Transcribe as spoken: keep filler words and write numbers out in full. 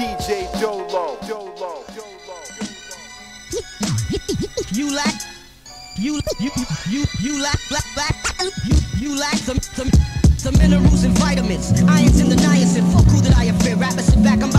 D J Dolo. Dolo. You like you you you you like black black you you like some some some minerals and vitamins. Irons in the niacin. Fuck who that I have been. Rappers sit back. I'm